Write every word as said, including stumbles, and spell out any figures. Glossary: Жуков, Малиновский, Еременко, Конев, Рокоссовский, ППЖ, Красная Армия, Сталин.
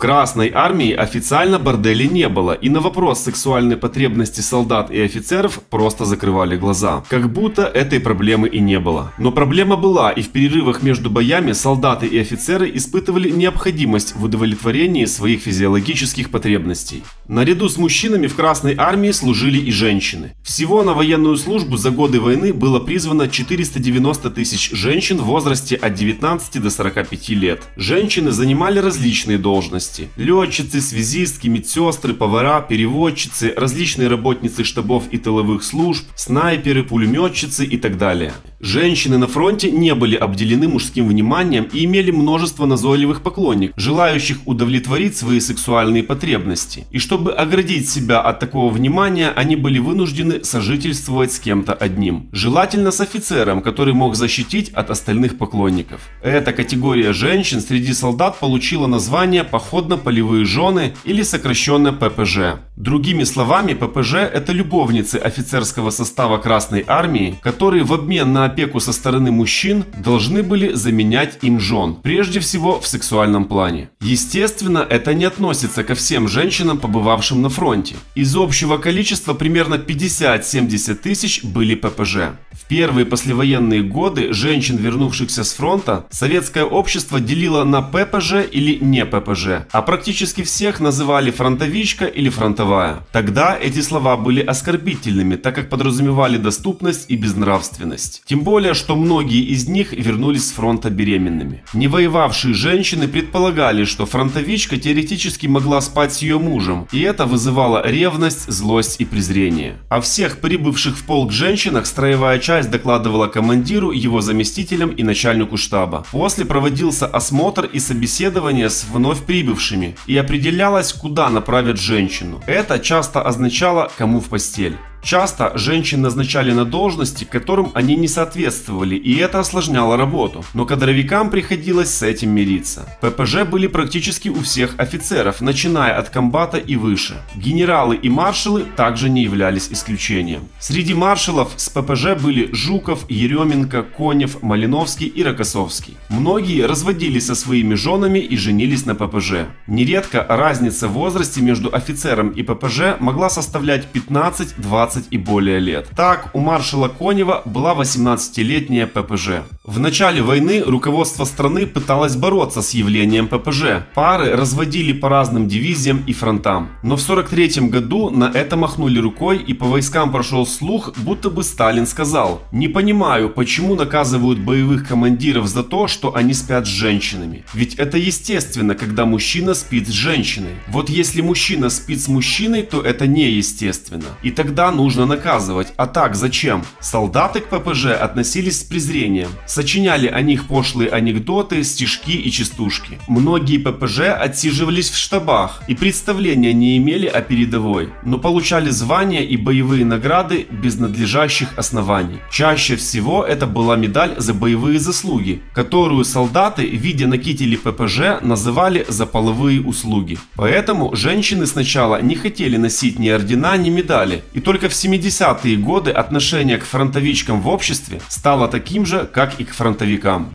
Красной Армии официально борделей не было, и на вопрос сексуальной потребности солдат и офицеров просто закрывали глаза. Как будто этой проблемы и не было. Но проблема была, и в перерывах между боями солдаты и офицеры испытывали необходимость в удовлетворении своих физиологических потребностей. Наряду с мужчинами в Красной Армии служили и женщины. Всего на военную службу за годы войны было призвано четыреста девяносто тысяч женщин в возрасте от девятнадцати до сорока пяти лет. Женщины занимали различные должности. Летчицы, связистки, медсестры, повара, переводчицы, различные работницы штабов и тыловых служб, снайперы, пулеметчицы и так далее. Женщины на фронте не были обделены мужским вниманием и имели множество назойливых поклонников, желающих удовлетворить свои сексуальные потребности. И чтобы оградить себя от такого внимания, они были вынуждены сожительствовать с кем-то одним. Желательно с офицером, который мог защитить от остальных поклонников. Эта категория женщин среди солдат получила название «поход полевые жены» или сокращенно П П Ж. Другими словами, П П Ж – это любовницы офицерского состава Красной Армии, которые в обмен на опеку со стороны мужчин должны были заменять им жен, прежде всего в сексуальном плане. Естественно, это не относится ко всем женщинам, побывавшим на фронте. Из общего количества примерно пятьдесят-семьдесят тысяч были П П Ж. В первые послевоенные годы женщин, вернувшихся с фронта, советское общество делило на П П Ж или не П П Ж, а практически всех называли фронтовичка или фронтовая. Тогда эти слова были оскорбительными, так как подразумевали доступность и безнравственность. Тем более, что многие из них вернулись с фронта беременными. Не воевавшие женщины предполагали, что фронтовичка теоретически могла спать с ее мужем, и это вызывало ревность, злость и презрение. О всех прибывших в полк женщинах строевая часть докладывала командиру, его заместителям и начальнику штаба. После проводился осмотр и собеседование с вновь прибывшими, и определялось, куда направят женщину. Это часто означало, кому в постель. Часто женщин назначали на должности, которым они не соответствовали, и это осложняло работу, но кадровикам приходилось с этим мириться. П П Ж были практически у всех офицеров, начиная от комбата и выше. Генералы и маршалы также не являлись исключением. Среди маршалов с П П Ж были Жуков, Еременко, Конев, Малиновский и Рокоссовский. Многие разводились со своими женами и женились на П П Ж. Нередко разница в возрасте между офицером и П П Ж могла составлять пятнадцать-двадцать и более лет. Так, у маршала Конева была восемнадцатилетняя П П Ж. В начале войны руководство страны пыталось бороться с явлением П П Ж. Пары разводили по разным дивизиям и фронтам. Но в сорок третьем году на это махнули рукой, и по войскам прошел слух, будто бы Сталин сказал: «Не понимаю, почему наказывают боевых командиров за то, что они спят с женщинами. Ведь это естественно, когда мужчина спит с женщиной. Вот если мужчина спит с мужчиной, то это неестественно. И тогда нужно наказывать, а так зачем?» Солдаты к П П Ж относились с презрением. Сочиняли о них пошлые анекдоты, стишки и частушки. Многие П П Ж отсиживались в штабах и представления не имели о передовой, но получали звания и боевые награды без надлежащих оснований. Чаще всего это была медаль за боевые заслуги, которую солдаты, видя на кителе П П Ж, называли за половые услуги. Поэтому женщины сначала не хотели носить ни ордена, ни медали, и только в семидесятые годы отношение к фронтовичкам в обществе стало таким же, как и к фронтовикам.